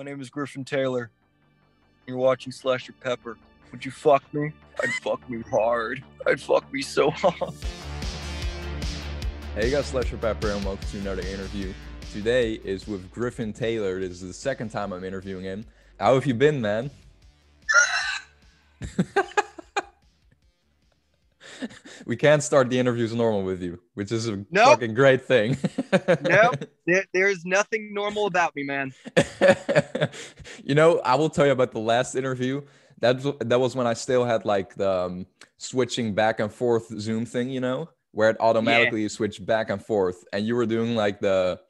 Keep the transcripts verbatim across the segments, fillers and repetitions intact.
My name is Griffin Taylor. You're watching Slasher Pepper. Would you fuck me? I'd fuck me hard. I'd fuck me so hard. Hey, you got Slasher Pepper, and welcome to another interview. Today is with Griffin Taylor. This is the second time I'm interviewing him. How have you been, man? We can't start the interviews normal with you, which is a nope. fucking great thing. No, there, there's nothing normal about me, man. You know, I will tell you about the last interview. That, that was when I still had like the um, switching back and forth Zoom thing, you know, where it automatically yeah. switched back and forth. And you were doing like the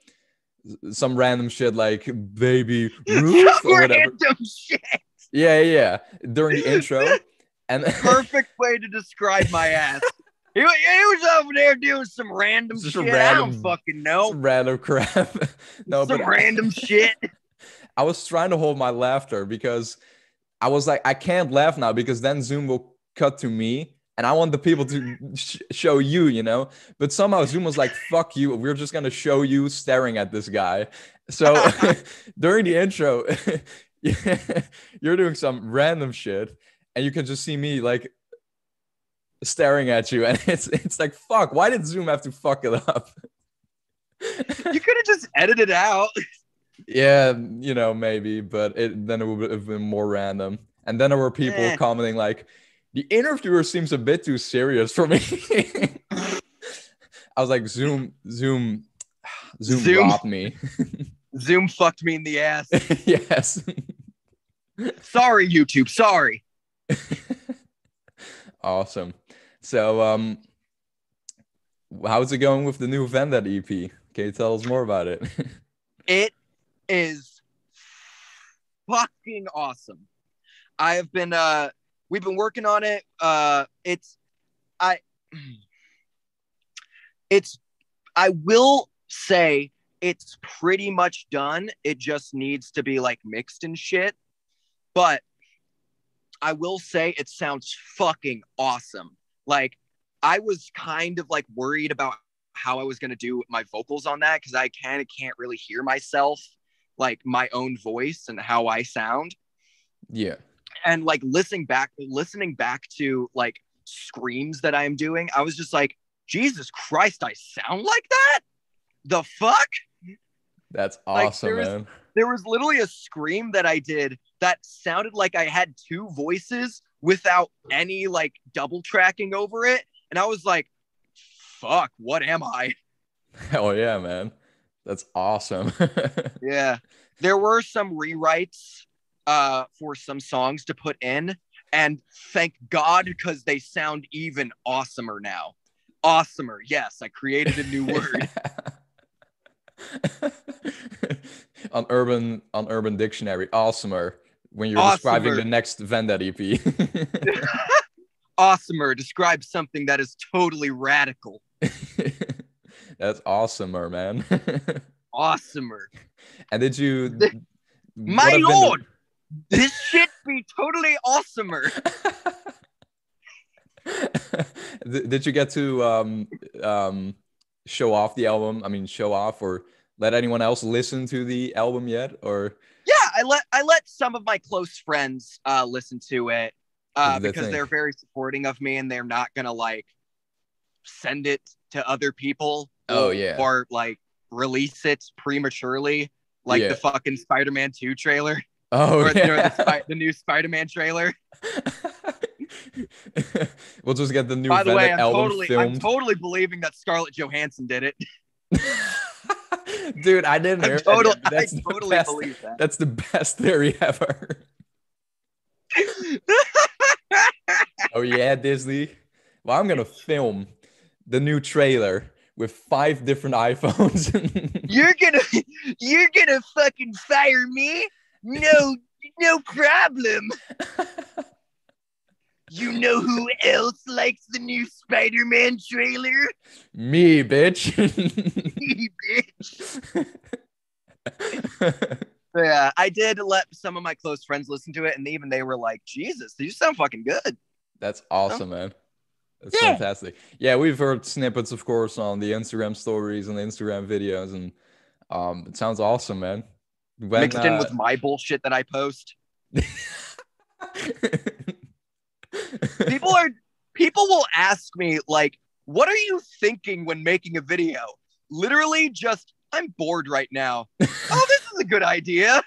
some random shit like baby Ruth or whatever. Random shit. Yeah, yeah, during the intro. And perfect way to describe my ass. He, he was over there doing some random Just shit. Random, I don't fucking know. Some random crap. no, some but random I, shit. I was trying to hold my laughter because I was like, I can't laugh now because then Zoom will cut to me. And I want the people to sh show you, you know, but somehow Zoom was like, fuck you. We're just going to show you staring at this guy. So during the intro, you're doing some random shit and you can just see me like staring at you. And it's, it's like, fuck, why did Zoom have to fuck it up? You could have just edited it out. Yeah, you know, maybe, but it, then it would have been more random. And then there were people eh. commenting like, the interviewer seems a bit too serious for me. I was like, Zoom, Zoom, Zoom, Zoom robbed me. Zoom fucked me in the ass. Yes. Sorry, YouTube. Sorry. Awesome. So, um, how's it going with the new Vended E P? Can you tell us more about it? It is fucking awesome. I have been, uh, We've been working on it. Uh, it's, I, it's, I will say it's pretty much done. It just needs to be like mixed and shit. But I will say it sounds fucking awesome. Like I was kind of like worried about how I was going to do my vocals on that, because I kind of can't really hear myself, like my own voice and how I sound. Yeah. And like listening back, listening back to like screams that I'm doing, I was just like, Jesus Christ, I sound like that? The fuck? That's awesome, like, there man. Was, there was literally a scream that I did that sounded like I had two voices without any like double tracking over it. And I was like, fuck, what am I? Hell yeah, man. That's awesome. Yeah. There were some rewrites uh for some songs to put in, and thank God, because they sound even awesomer now. Awesomer, yes, I created a new word. on urban on urban dictionary, awesomer, when you're awesomer. Describing the next Vended E P. Awesomer describes something that is totally radical. That's awesomer, man. Awesomer. And did you my lord, this shit be totally awesomer. Did you get to um, um, show off the album? I mean, show off or let anyone else listen to the album yet? Or yeah, I let I let some of my close friends uh, listen to it uh, the because thing. They're very supporting of me, and they're not gonna like send it to other people. Oh or, yeah, or like release it prematurely, like yeah. the fucking Spider-Man two trailer. Oh, or, yeah. or the, Spi the new Spider-Man trailer. We'll just get the new By the way, I'm totally, filmed. I'm totally believing that Scarlett Johansson did it. Dude, I didn't hear total, that. That's I totally best, believe that. That's the best theory ever. Oh, yeah, Disney. Well, I'm going to film the new trailer with five different iPhones. You're gonna, you're gonna fucking fire me? No, no problem. You know who else likes the new Spider-Man trailer? Me, bitch. Me, bitch. Yeah, I did let some of my close friends listen to it, and even they were like, Jesus, you sound fucking good. That's awesome, oh. man. That's yeah. fantastic. Yeah, we've heard snippets, of course, on the Instagram stories and the Instagram videos, and um, it sounds awesome, man. when, mixed uh, in with my bullshit that I post. people are people will ask me, like, what are you thinking when making a video? Literally just, I'm bored right now. Oh, this is a good idea.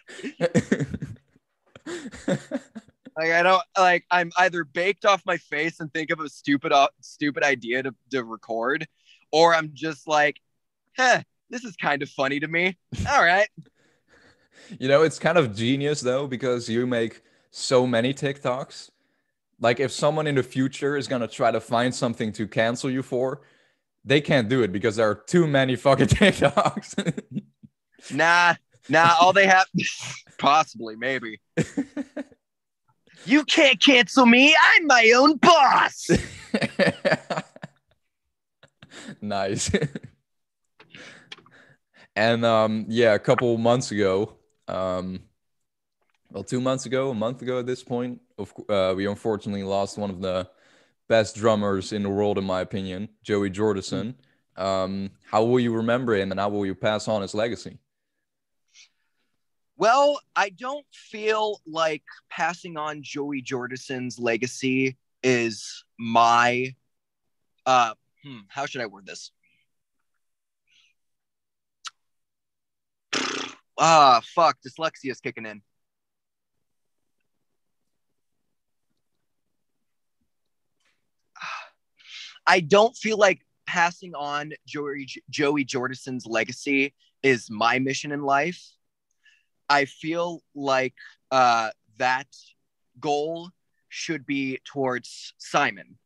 Like, I don't, like, I'm either baked off my face and think of a stupid, uh, stupid idea to, to record, or I'm just like, huh, this is kind of funny to me. All right. You know, it's kind of genius, though, because you make so many TikToks. Like, if someone in the future is going to try to find something to cancel you for, they can't do it because there are too many fucking TikToks. nah, nah, all they have, possibly, maybe. You can't cancel me. I'm my own boss. Nice. And um, yeah, a couple months ago, um, well, two months ago, a month ago at this point, of, uh, we unfortunately lost one of the best drummers in the world, in my opinion, Joey Jordison. Um, how will you remember him, and how will you pass on his legacy? Well, I don't feel like passing on Joey Jordison's legacy is my, uh, hmm, how should I word this? Ah, fuck, dyslexia is kicking in. I don't feel like passing on Joey, Joey Jordison's legacy is my mission in life. I feel like uh, that goal should be towards Simon,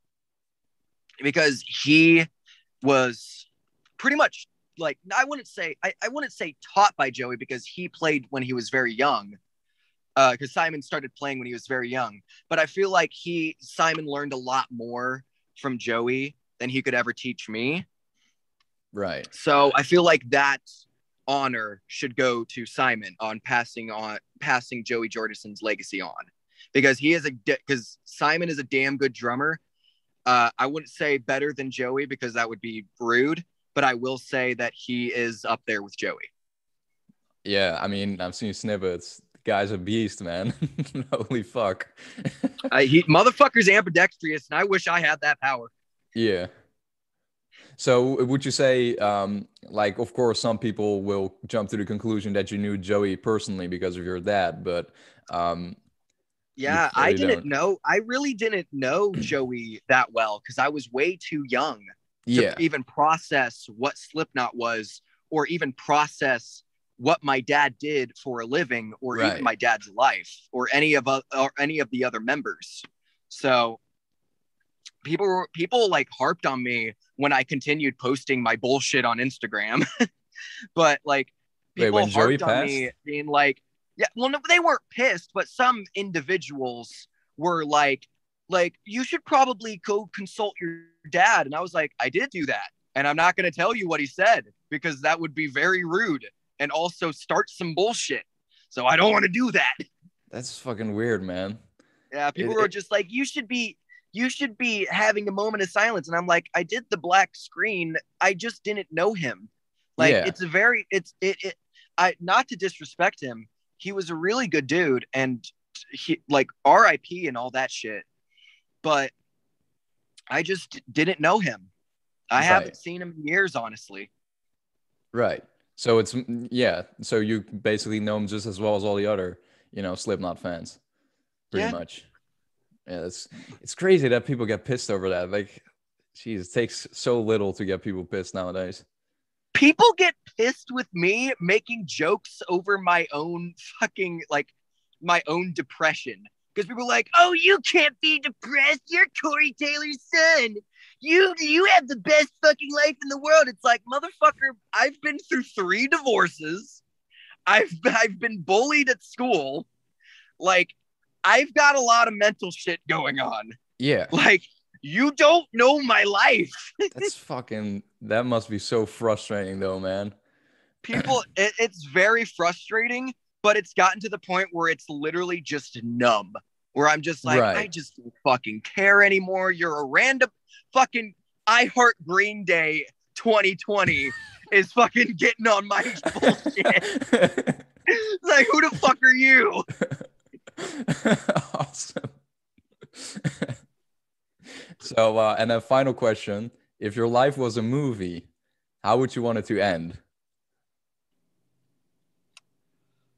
because he was pretty much like, I wouldn't say, I, I wouldn't say taught by Joey, because he played when he was very young, because uh, Simon started playing when he was very young. But I feel like he, Simon learned a lot more from Joey than he could ever teach me. Right. So I feel like that honor should go to Simon on passing on passing Joey Jordison's legacy on, because he is a because Simon is a damn good drummer. Uh, I wouldn't say better than Joey, because that would be rude, but I will say that he is up there with Joey. Yeah, I mean, I've seen snippets. The guy's a beast, man. Holy fuck. uh, he motherfucker's ambidextrous, and I wish I had that power. Yeah. So would you say, um, like, of course, some people will jump to the conclusion that you knew Joey personally because of your dad, but... Um, yeah, I didn't know. I really didn't know Joey that well, because I was way too young to yeah. even process what Slipknot was, or even process what my dad did for a living, or right. even my dad's life, or any of uh, or any of the other members. So... People, people like harped on me when I continued posting my bullshit on Instagram, but like people Wait, when harped Joey on passed? me being like, yeah, well, no, they weren't pissed, but some individuals were like, like, you should probably go consult your dad. And I was like, I did do that. And I'm not going to tell you what he said, because that would be very rude and also start some bullshit. So I don't want to do that. That's fucking weird, man. Yeah. People it, were it... just like, you should be, you should be having a moment of silence. And I'm like, I did the black screen. I just didn't know him. Like, yeah. it's a very, it's, it, it, I, not to disrespect him. He was a really good dude, and he, like, R I P and all that shit. But I just didn't know him. I right. haven't seen him in years, honestly. Right. So it's, yeah. So you basically know him just as well as all the other, you know, Slipknot fans, pretty yeah. much. Yeah, it's it's crazy that people get pissed over that. Like, geez, it takes so little to get people pissed nowadays. People get pissed with me making jokes over my own fucking, like, my own depression. Because people are like, oh, you can't be depressed. You're Corey Taylor's son. You, you have the best fucking life in the world. It's like, motherfucker, I've been through three divorces. I've, I've been bullied at school. Like, I've got a lot of mental shit going on. Yeah. Like, you don't know my life. That's fucking, that must be so frustrating though, man. People, it, it's very frustrating, but it's gotten to the point where it's literally just numb. Where I'm just like, right. I just don't fucking care anymore. You're a random fucking I Heart Green Day twenty twenty is fucking getting on my bullshit. Like, who the fuck are you? Awesome. So, uh, and then final question. If your life was a movie, how would you want it to end?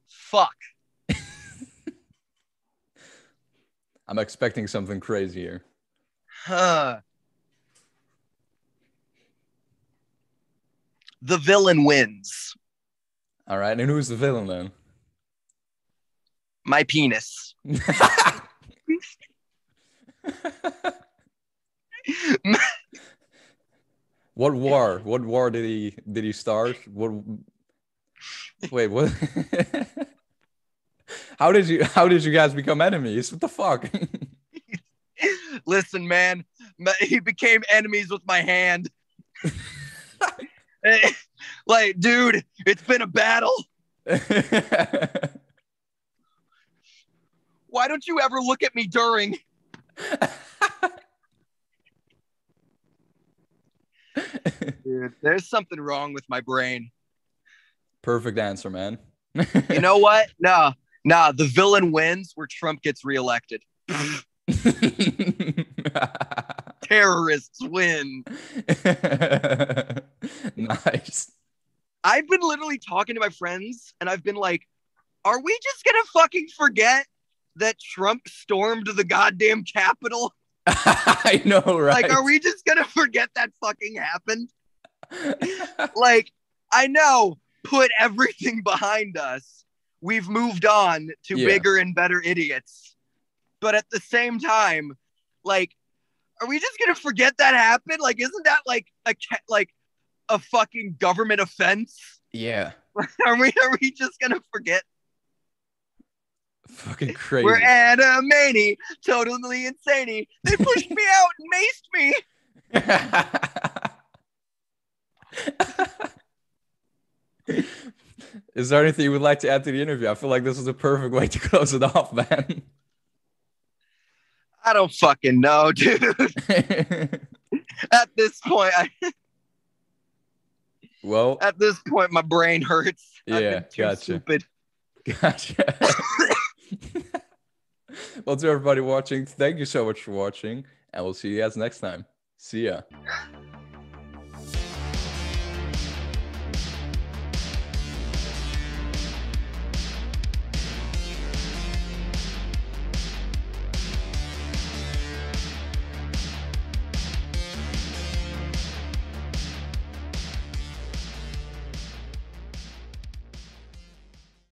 Fuck. I'm expecting something crazier. Huh. The villain wins. All right. And who's the villain then? My penis. What war? What war did he did he start? What? Wait, what? How did you how did you guys become enemies? What the fuck? Listen, man, he became enemies with my hand. Like, dude, it's been a battle. Why don't you ever look at me during? Dude, there's something wrong with my brain. Perfect answer, man. You know what? Nah, nah, the villain wins where Trump gets reelected. Terrorists win. Nice. I've been literally talking to my friends, and I've been like, are we just gonna fucking forget that Trump stormed the goddamn Capitol? I know, right? Like, are we just gonna forget that fucking happened? Like, I know, put everything behind us. We've moved on to yeah. bigger and better idiots. But at the same time, like, are we just gonna forget that happened? Like, isn't that like a like a fucking government offense? Yeah. Are we are we just gonna forget? Fucking crazy. We're animani, totally insaney. They pushed me out and maced me. Is there anything you would like to add to the interview? I feel like this is the perfect way to close it off, man. I don't fucking know, dude. At this point, I well, at this point, my brain hurts. Yeah, I've been too gotcha. Stupid. Gotcha. Well, to everybody watching, thank you so much for watching, and we'll see you guys next time. See ya.